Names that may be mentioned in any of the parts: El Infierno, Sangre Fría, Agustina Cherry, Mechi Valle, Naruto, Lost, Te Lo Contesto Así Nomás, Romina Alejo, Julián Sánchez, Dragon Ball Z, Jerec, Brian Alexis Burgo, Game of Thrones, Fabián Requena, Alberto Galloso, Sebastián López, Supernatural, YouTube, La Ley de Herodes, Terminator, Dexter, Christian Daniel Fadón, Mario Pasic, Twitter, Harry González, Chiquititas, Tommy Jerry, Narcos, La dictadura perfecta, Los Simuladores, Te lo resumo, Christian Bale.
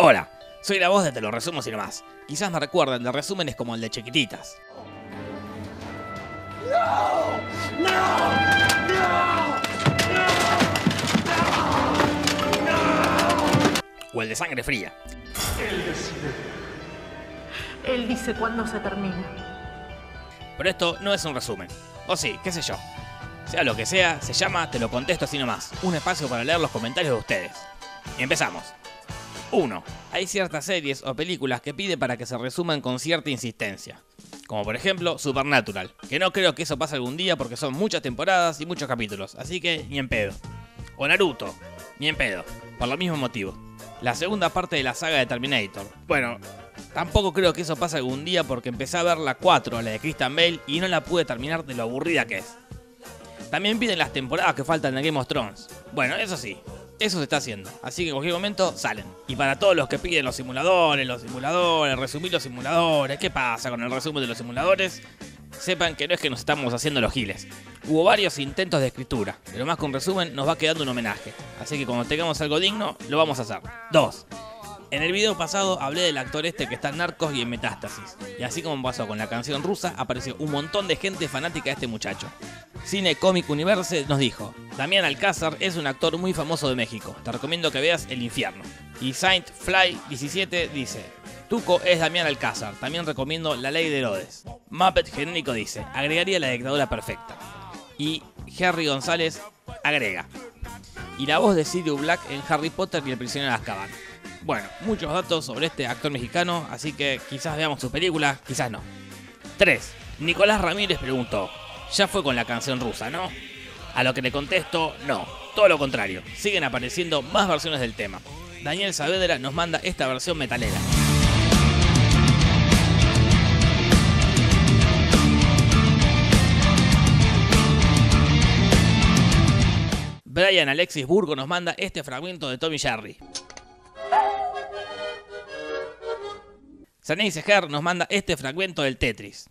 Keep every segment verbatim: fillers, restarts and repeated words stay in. Hola, soy la voz de Te Lo Resumo Así Nomás. Quizás me recuerden de resúmenes como el de Chiquititas. No, no, no, no, no. O el de Sangre Fría. Él decide. Él dice cuándo se termina. Pero esto no es un resumen. O sí, qué sé yo. Sea lo que sea, se llama Te Lo Contesto Así Nomás. Un espacio para leer los comentarios de ustedes. Y empezamos. uno. Hay ciertas series o películas que pide para que se resuman con cierta insistencia. Como por ejemplo, Supernatural. Que no creo que eso pase algún día porque son muchas temporadas y muchos capítulos. Así que, ni en pedo. O Naruto. Ni en pedo. Por el mismo motivo. La segunda parte de la saga de Terminator. Bueno, tampoco creo que eso pase algún día porque empecé a ver la cuatro, la de Christian Bale, y no la pude terminar de lo aburrida que es. También piden las temporadas que faltan de Game of Thrones. Bueno, eso sí. Eso se está haciendo, así que en cualquier momento salen. Y para todos los que piden los simuladores, los simuladores, resumir los simuladores, ¿qué pasa con el resumen de los simuladores? Sepan que no es que nos estamos haciendo los giles. Hubo varios intentos de escritura, pero más que un resumen nos va quedando un homenaje. Así que cuando tengamos algo digno, lo vamos a hacer. dos. En el video pasado hablé del actor este que está en Narcos y en Metástasis. Y así como pasó con la canción rusa, apareció un montón de gente fanática de este muchacho. Cine Comic Universe nos dijo: Damián Alcázar es un actor muy famoso de México, te recomiendo que veas El Infierno. Y Saint Fly diecisiete dice: Tuco es Damián Alcázar, también recomiendo La Ley de Herodes. Muppet Genérico dice: agregaría La Dictadura Perfecta. Y Harry González agrega: y la voz de Sirius Black en Harry Potter y el Prisionero de Azkaban. Bueno, muchos datos sobre este actor mexicano, así que quizás veamos su película, quizás no. tres. Nicolás Ramírez preguntó: ya fue con la canción rusa, ¿no? A lo que le contesto, no, todo lo contrario, siguen apareciendo más versiones del tema. Daniel Saavedra nos manda esta versión metalera. Brian Alexis Burgo nos manda este fragmento de Tommy Jerry. Sanei Sejer nos manda este fragmento del Tetris.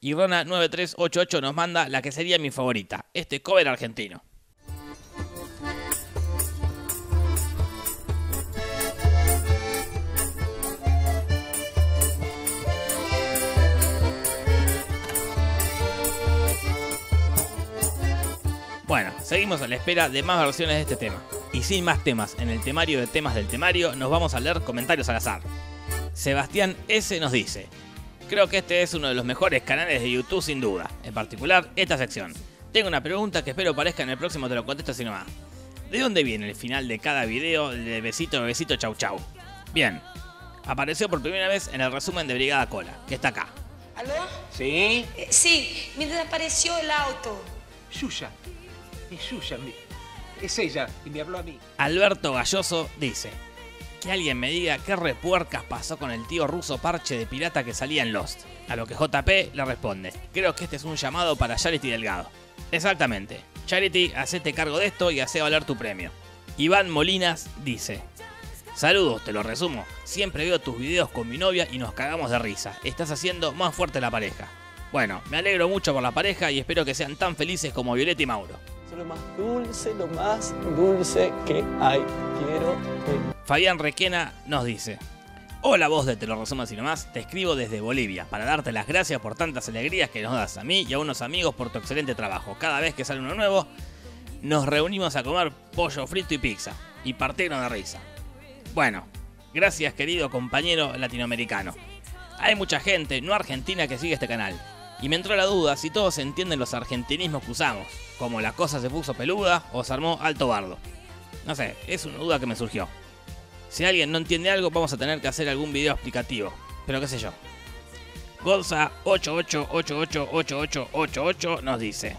Y Rona nueve tres ocho ocho nos manda la que sería mi favorita, este cover argentino. Bueno, seguimos a la espera de más versiones de este tema. Y sin más temas en el temario de temas del temario, nos vamos a leer comentarios al azar. Sebastián S. nos dice: creo que este es uno de los mejores canales de YouTube sin duda, en particular esta sección. Tengo una pregunta que espero parezca en el próximo Te Lo Contesto Así Nomás. ¿De dónde viene el final de cada video de besito, besito, chau chau? Bien, apareció por primera vez en el resumen de Brigada Cola, que está acá. ¿Aló? ¿Sí? Eh, sí, mientras apareció el auto. Yuya. Suya, es ella y me habló a mí. Alberto Galloso dice: que alguien me diga qué repuercas pasó con el tío ruso parche de pirata que salía en Lost. A lo que J P le responde: creo que este es un llamado para Charity Delgado. Exactamente. Charity, hacete cargo de esto y hacé valer tu premio. Iván Molinas dice: saludos, te lo resumo. Siempre veo tus videos con mi novia y nos cagamos de risa. Estás haciendo más fuerte la pareja. Bueno, me alegro mucho por la pareja y espero que sean tan felices como Violeta y Mauro. Lo más dulce, lo más dulce que hay. Quiero que... Fabián Requena nos dice: hola voz de Te Lo Resumo Así Nomás, te escribo desde Bolivia para darte las gracias por tantas alegrías que nos das a mí y a unos amigos por tu excelente trabajo. Cada vez que sale uno nuevo, nos reunimos a comer pollo frito y pizza y partirnos de risa. Bueno, gracias querido compañero latinoamericano. Hay mucha gente, no argentina, que sigue este canal. Y me entró la duda si todos entienden los argentinismos que usamos, como la cosa se puso peluda o se armó alto bardo. No sé, es una duda que me surgió. Si alguien no entiende algo, vamos a tener que hacer algún video explicativo, pero qué sé yo. Gonza ocho ocho ocho ocho ocho ocho ocho ocho nos dice: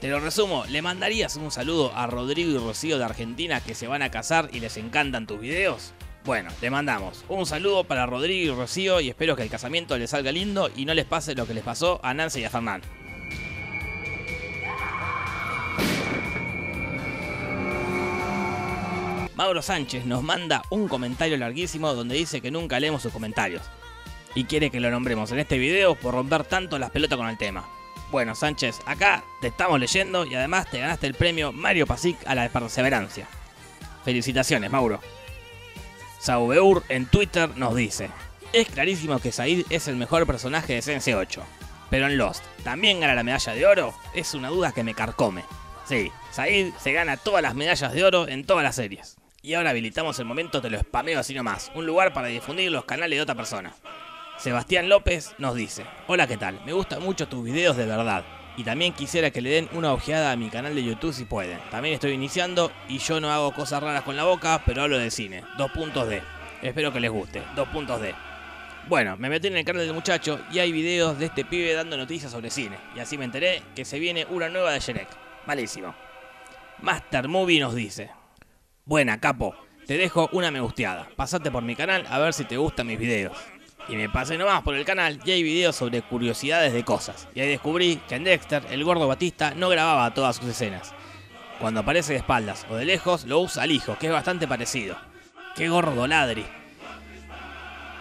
te lo resumo, ¿le mandarías un saludo a Rodrigo y Rocío de Argentina que se van a casar y les encantan tus videos? Bueno, le mandamos un saludo para Rodrigo y Rocío y espero que el casamiento les salga lindo y no les pase lo que les pasó a Nancy y a Fernán. Mauro Sánchez nos manda un comentario larguísimo donde dice que nunca leemos sus comentarios y quiere que lo nombremos en este video por romper tanto las pelotas con el tema. Bueno, Sánchez, acá te estamos leyendo y además te ganaste el premio Mario Pasic a la perseverancia. Felicitaciones, Mauro. Saubeur en Twitter nos dice: es clarísimo que Said es el mejor personaje de Sense ocho, pero en Lost, ¿también gana la medalla de oro? Es una duda que me carcome. Sí, Said se gana todas las medallas de oro en todas las series. Y ahora habilitamos el momento Te lo spameo así nomás, un lugar para difundir los canales de otra persona. Sebastián López nos dice: hola, ¿qué tal? Me gustan mucho tus videos de verdad. Y también quisiera que le den una ojeada a mi canal de YouTube si pueden. También estoy iniciando y yo no hago cosas raras con la boca, pero hablo de cine. Dos puntos D. Espero que les guste. Dos puntos D. Bueno, me metí en el canal del muchacho y hay videos de este pibe dando noticias sobre cine. Y así me enteré que se viene una nueva de Jerec. Malísimo. Master Movie nos dice: buena, capo. Te dejo una me gusteada. Pasate por mi canal a ver si te gustan mis videos. Y me pasé nomás por el canal y hay videos sobre curiosidades de cosas. Y ahí descubrí que en Dexter el gordo Batista no grababa todas sus escenas. Cuando aparece de espaldas o de lejos lo usa al hijo, que es bastante parecido. ¡Qué gordo ladri!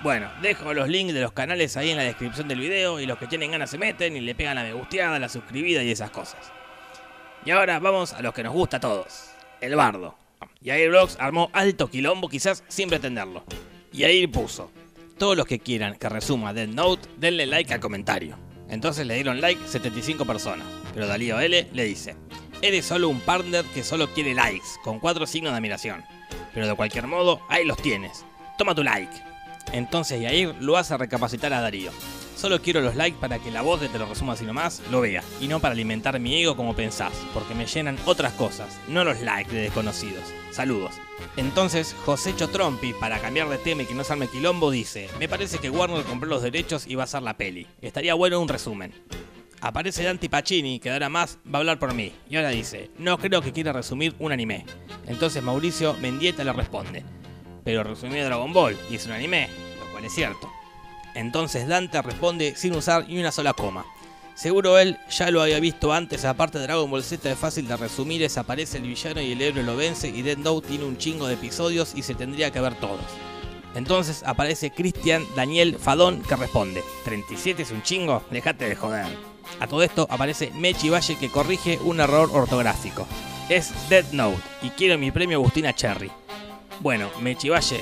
Bueno, dejo los links de los canales ahí en la descripción del video y los que tienen ganas se meten y le pegan la me gusteada, la suscribida y esas cosas. Y ahora vamos a los que nos gusta a todos. El Bardo. Y ahí Vlogs armó alto quilombo quizás sin pretenderlo. Y ahí puso: todos los que quieran que resuma Death Note, denle like al comentario. Entonces le dieron like setenta y cinco personas, pero Dalío L le dice: eres solo un partner que solo quiere likes, con cuatro signos de admiración. Pero de cualquier modo, ahí los tienes. Toma tu like. Entonces Yair lo hace recapacitar a Darío: solo quiero los likes para que la voz de Te lo resumo así nomás lo vea, y no para alimentar mi ego como pensás, porque me llenan otras cosas, no los likes de desconocidos. Saludos. Entonces José Chotrompi, para cambiar de tema y que no se arme quilombo, dice: me parece que Warner compró los derechos y va a hacer la peli. Estaría bueno un resumen. Aparece Dante Pacini, que ahora más va a hablar por mí, y ahora dice: no creo que quiera resumir un anime. Entonces Mauricio Mendieta le responde: pero resumí Dragon Ball y es un anime, lo cual es cierto. Entonces Dante responde sin usar ni una sola coma: seguro él ya lo había visto antes, aparte de Dragon Ball Z es fácil de resumir, desaparece el villano y el héroe lo vence, y Death Note tiene un chingo de episodios y se tendría que ver todos. Entonces aparece Christian Daniel Fadón, que responde: ¿treinta y siete es un chingo? Dejate de joder. A todo esto aparece Mechi Valle, que corrige un error ortográfico: es Death Note y quiero mi premio Agustina Cherry. Bueno, Mechi Valle,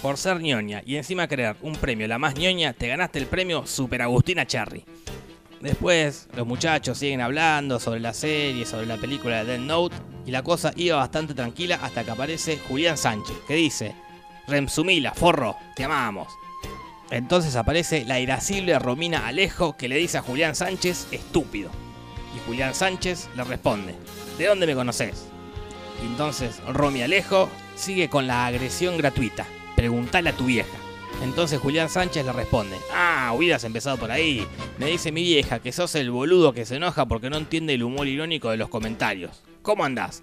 por ser ñoña y encima crear un premio la más ñoña, te ganaste el premio Super Agustina Cherry. Después los muchachos siguen hablando sobre la serie, sobre la película de Death Note, y la cosa iba bastante tranquila hasta que aparece Julián Sánchez, que dice: Remsumila, forro, te amamos. Entonces aparece la irascible Romina Alejo, que le dice a Julián Sánchez: estúpido. Y Julián Sánchez le responde: ¿de dónde me conoces? Y entonces Romy Alejo sigue con la agresión gratuita: preguntale a tu vieja. Entonces Julián Sánchez le responde: ah, hubieras empezado por ahí. Me dice mi vieja que sos el boludo que se enoja porque no entiende el humor irónico de los comentarios. ¿Cómo andás?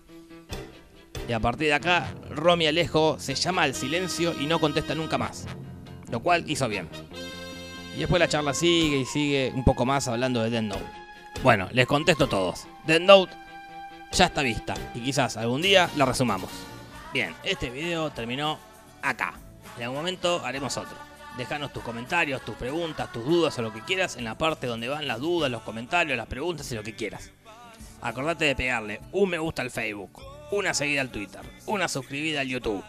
Y a partir de acá, Romy Alejo se llama al silencio y no contesta nunca más, lo cual hizo bien. Y después la charla sigue y sigue un poco más hablando de Death Note. Bueno, les contesto a todos: Death Note ya está vista y quizás algún día la resumamos. Bien, este video terminó acá. En algún momento haremos otro. Déjanos tus comentarios, tus preguntas, tus dudas o lo que quieras en la parte donde van las dudas, los comentarios, las preguntas y lo que quieras. Acordate de pegarle un me gusta al Facebook, una seguida al Twitter, una suscribida al YouTube,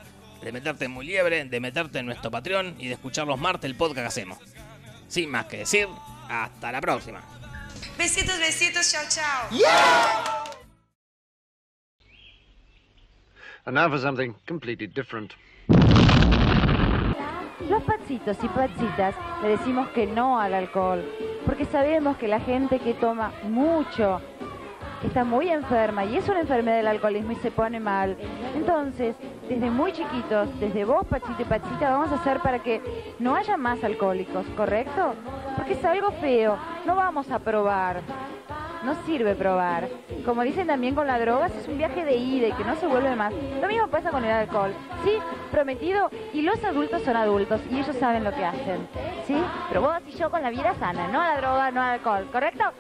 de meterte en Muy Liebre, de meterte en nuestro Patreon y de escuchar los martes el podcast que hacemos. Sin más que decir, hasta la próxima. Besitos, besitos, chao, chao. Yeah. And now for something completely different. Los patsitos y patsitas le decimos que no al alcohol, porque sabemos que la gente que toma mucho, que está muy enferma, y es una enfermedad del alcoholismo y se pone mal. Entonces, desde muy chiquitos, desde vos, patsito y patsita, vamos a hacer para que no haya más alcohólicos, ¿correcto? Porque es algo feo, no vamos a probar, no sirve probar. Como dicen también con las drogas, es un viaje de ida y que no se vuelve más. Lo mismo pasa con el alcohol, ¿sí? Prometido, y los adultos son adultos y ellos saben lo que hacen, ¿sí? Pero vos y yo con la vida sana, no a la droga, no al alcohol, ¿correcto?